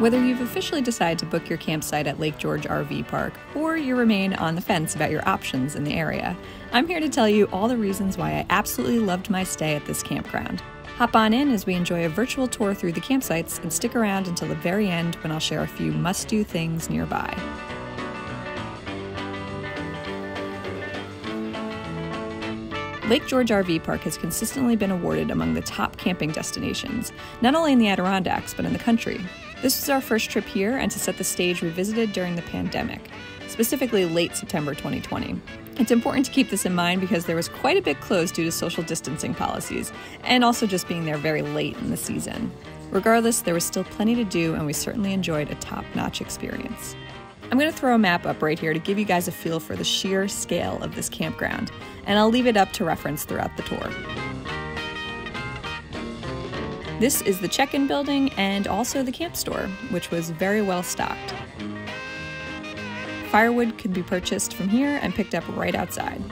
Whether you've officially decided to book your campsite at Lake George RV Park, or you remain on the fence about your options in the area, I'm here to tell you all the reasons why I absolutely loved my stay at this campground. Hop on in as we enjoy a virtual tour through the campsites and stick around until the very end when I'll share a few must-do things nearby. Lake George RV Park has consistently been awarded among the top camping destinations, not only in the Adirondacks, but in the country. This was our first trip here, and to set the stage, we visited during the pandemic, specifically late September 2020. It's important to keep this in mind because there was quite a bit closed due to social distancing policies, and also just being there very late in the season. Regardless, there was still plenty to do, and we certainly enjoyed a top-notch experience. I'm going to throw a map up right here to give you guys a feel for the sheer scale of this campground, and I'll leave it up to reference throughout the tour. This is the check-in building and also the camp store, which was very well stocked. Firewood could be purchased from here and picked up right outside.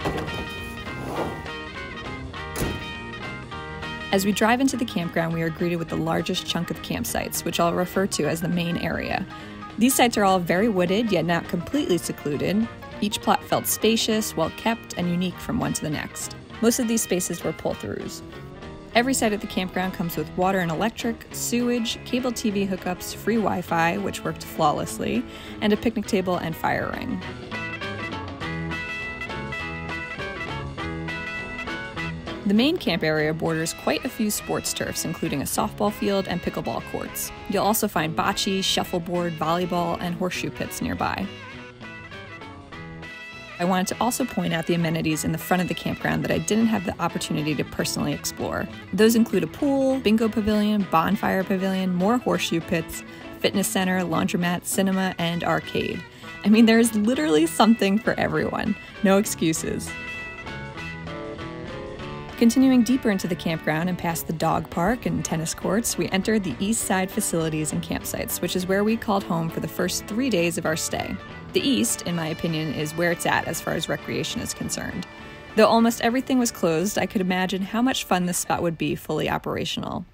As we drive into the campground, we are greeted with the largest chunk of campsites, which I'll refer to as the main area. These sites are all very wooded, yet not completely secluded. Each plot felt spacious, well-kept, and unique from one to the next. Most of these spaces were pull-throughs. Every site at the campground comes with water and electric, sewage, cable TV hookups, free Wi-Fi, which worked flawlessly, and a picnic table and fire ring. The main camp area borders quite a few sports turfs, including a softball field and pickleball courts. You'll also find bocce, shuffleboard, volleyball, and horseshoe pits nearby. I wanted to also point out the amenities in the front of the campground that I didn't have the opportunity to personally explore. Those include a pool, bingo pavilion, bonfire pavilion, more horseshoe pits, fitness center, laundromat, cinema, and arcade. I mean, there is literally something for everyone. No excuses. Continuing deeper into the campground and past the dog park and tennis courts, we entered the east side facilities and campsites, which is where we called home for the first 3 days of our stay. The east, in my opinion, is where it's at as far as recreation is concerned. Though almost everything was closed, I could imagine how much fun this spot would be fully operational.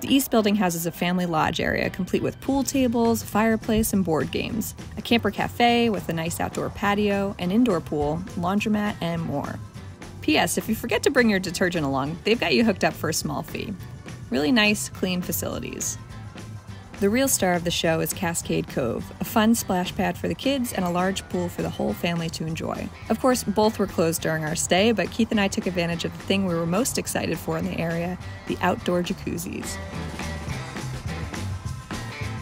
The east building houses a family lodge area, complete with pool tables, fireplace, and board games, a camper cafe with a nice outdoor patio, an indoor pool, laundromat, and more. P.S. If you forget to bring your detergent along, they've got you hooked up for a small fee. Really nice, clean facilities. The real star of the show is Cascade Cove, a fun splash pad for the kids and a large pool for the whole family to enjoy. Of course, both were closed during our stay, but Keith and I took advantage of the thing we were most excited for in the area, the outdoor jacuzzis.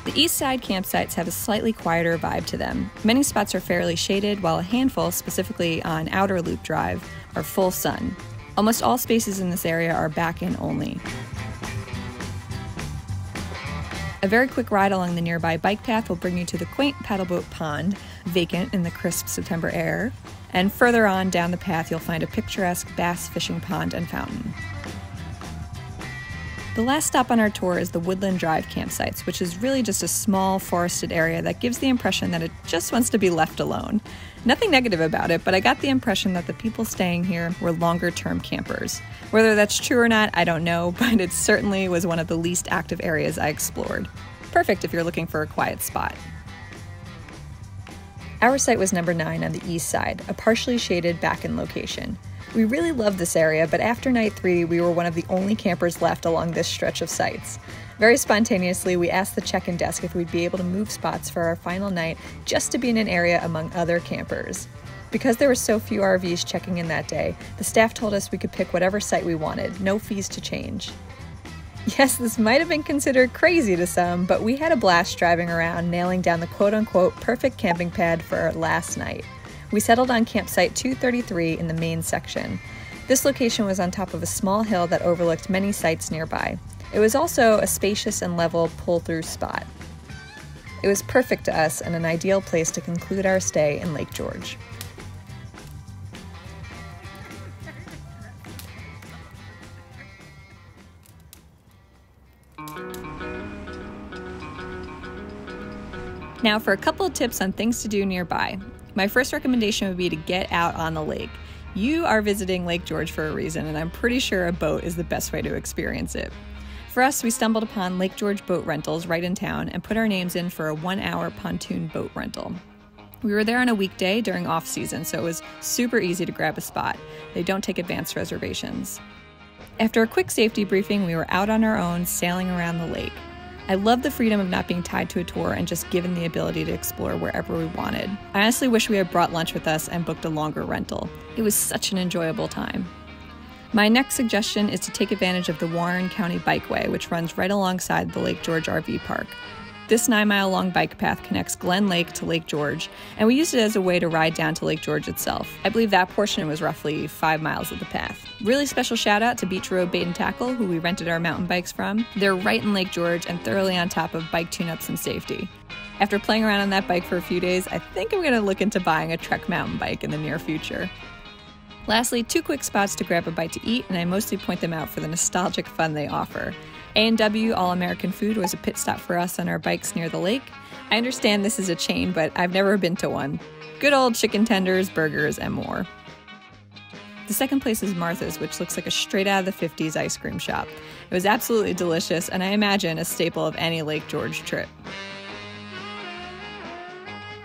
The east side campsites have a slightly quieter vibe to them. Many spots are fairly shaded, while a handful, specifically on Outer Loop Drive, are full sun. Almost all spaces in this area are back-in only. A very quick ride along the nearby bike path will bring you to the quaint paddleboat pond, vacant in the crisp September air, and further on down the path you'll find a picturesque bass fishing pond and fountain. The last stop on our tour is the Woodland Drive campsites, which is really just a small forested area that gives the impression that it just wants to be left alone. Nothing negative about it, but I got the impression that the people staying here were longer-term campers. Whether that's true or not, I don't know, but it certainly was one of the least active areas I explored. Perfect if you're looking for a quiet spot. Our site was number 9 on the east side, a partially shaded back-in location. We really loved this area, but after night 3, we were one of the only campers left along this stretch of sites. Very spontaneously, we asked the check-in desk if we'd be able to move spots for our final night just to be in an area among other campers. Because there were so few RVs checking in that day, the staff told us we could pick whatever site we wanted, no fees to change. Yes, this might have been considered crazy to some, but we had a blast driving around, nailing down the quote-unquote perfect camping pad for our last night. We settled on campsite 233 in the main section. This location was on top of a small hill that overlooked many sites nearby. It was also a spacious and level pull-through spot. It was perfect to us and an ideal place to conclude our stay in Lake George. Now for a couple of tips on things to do nearby. My first recommendation would be to get out on the lake. You are visiting Lake George for a reason, and I'm pretty sure a boat is the best way to experience it. For us, we stumbled upon Lake George Boat Rentals right in town and put our names in for a 1-hour pontoon boat rental. We were there on a weekday during off-season, so it was super easy to grab a spot. They don't take advanced reservations. After a quick safety briefing, we were out on our own, sailing around the lake. I love the freedom of not being tied to a tour and just given the ability to explore wherever we wanted. I honestly wish we had brought lunch with us and booked a longer rental. It was such an enjoyable time. My next suggestion is to take advantage of the Warren County Bikeway, which runs right alongside the Lake George RV Park. This 9-mile long bike path connects Glen Lake to Lake George, and we used it as a way to ride down to Lake George itself. I believe that portion was roughly 5 miles of the path. Really special shout out to Beach Road Bait and Tackle, who we rented our mountain bikes from. They're right in Lake George and thoroughly on top of bike tune-ups and safety. After playing around on that bike for a few days, I think I'm gonna look into buying a Trek mountain bike in the near future. Lastly, 2 quick spots to grab a bite to eat, and I mostly point them out for the nostalgic fun they offer. A&W All-American Food was a pit stop for us on our bikes near the lake. I understand this is a chain, but I've never been to one. Good old chicken tenders, burgers, and more. The second place is Martha's, which looks like a straight out of the 50s ice cream shop. It was absolutely delicious, and I imagine a staple of any Lake George trip.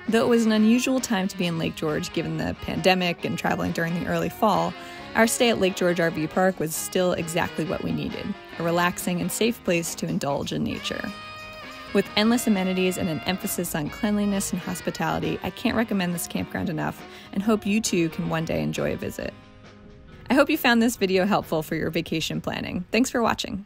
Though it was an unusual time to be in Lake George given the pandemic and traveling during the early fall, our stay at Lake George RV Park was still exactly what we needed, a relaxing and safe place to indulge in nature. With endless amenities and an emphasis on cleanliness and hospitality, I can't recommend this campground enough and hope you too can one day enjoy a visit. I hope you found this video helpful for your vacation planning. Thanks for watching.